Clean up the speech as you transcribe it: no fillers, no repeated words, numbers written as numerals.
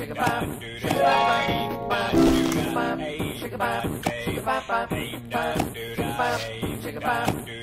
Shake a bop, shake a bop, shake a bop, shake a bop, shake a bop.